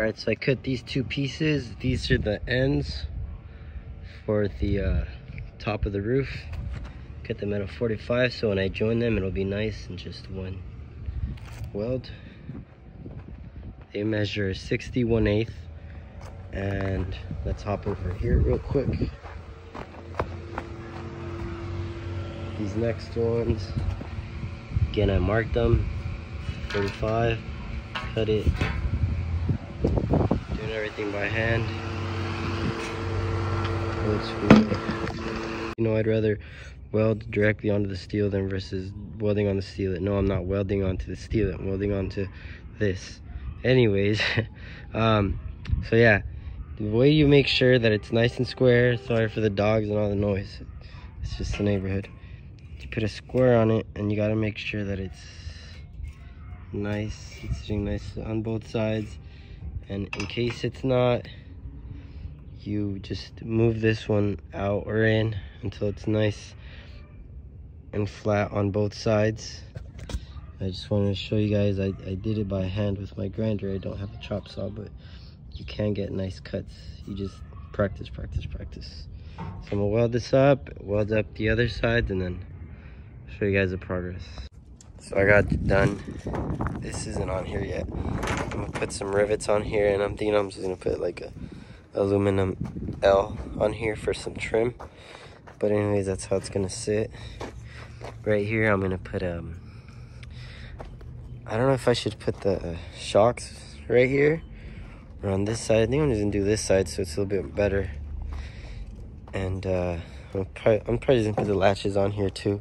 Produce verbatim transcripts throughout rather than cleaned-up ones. All right, so I cut these two pieces. These are the ends for the uh, top of the roof. Cut them at a forty-five, so when I join them, it'll be nice and just one weld. They measure sixty-one eighth, and let's hop over here real quick. These next ones, again, I marked them, forty-five, cut it, doing everything by hand. You know, I'd rather weld directly onto the steel than versus welding on the steel. No, I'm not welding onto the steel, I'm welding onto this. Anyways, um, so yeah, the way you make sure that it's nice and square, sorry for the dogs and all the noise, it's just the neighborhood. You put a square on it, and you gotta make sure that it's nice, it's sitting nice on both sides. And in case it's not, you just move this one out or in until it's nice and flat on both sides. I just wanted to show you guys, I, I did it by hand with my grinder. I don't have a chop saw, but you can get nice cuts. You just practice, practice, practice. So I'm gonna weld this up, weld up the other side, and then show you guys the progress. So I got done. This isn't on here yet. I'm gonna put some rivets on here, and I'm thinking I'm just gonna put like a aluminum L on here for some trim. But anyways, that's how it's gonna sit. Right here, I'm gonna put um. I don't know if I should put the uh, shocks right here or on this side. I think I'm just gonna do this side so it's a little bit better. And uh, I'm, probably, I'm probably just gonna put the latches on here too,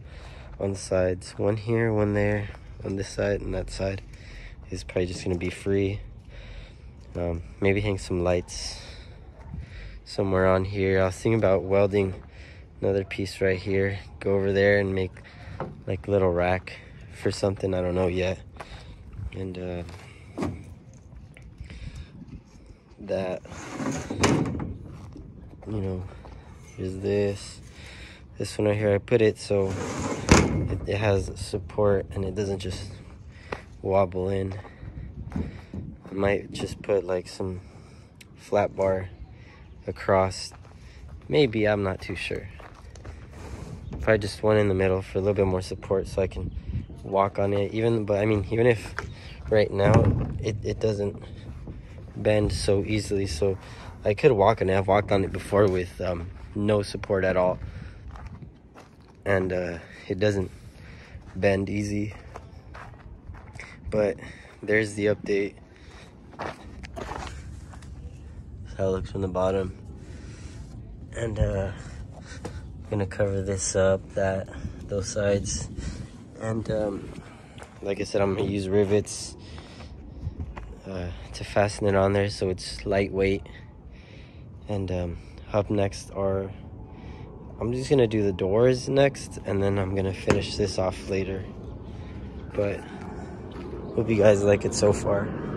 on the sides. One here, one there, on this side, and that side is probably just gonna be free. Um, maybe hang some lights somewhere on here. I was thinking about welding another piece right here, go over there and make like a little rack for something, I don't know yet. And uh, that, you know, here's this. This one right here, I put it so it, it has support and it doesn't just wobble in. I might just put like some flat bar across. Maybe, I'm not too sure. Probably just one in the middle for a little bit more support so I can walk on it. Even, but I mean, even if right now it, it doesn't bend so easily, so I could walk on it. I've walked on it before with um, no support at all, and uh, it doesn't bend easy. But there's the update. That's how it looks from the bottom. And uh, I'm gonna cover this up, that, those sides. And um, like I said, I'm gonna use rivets uh, to fasten it on there so it's lightweight. And um, up next are, I'm just gonna do the doors next, and then I'm gonna finish this off later. But hope you guys like it so far.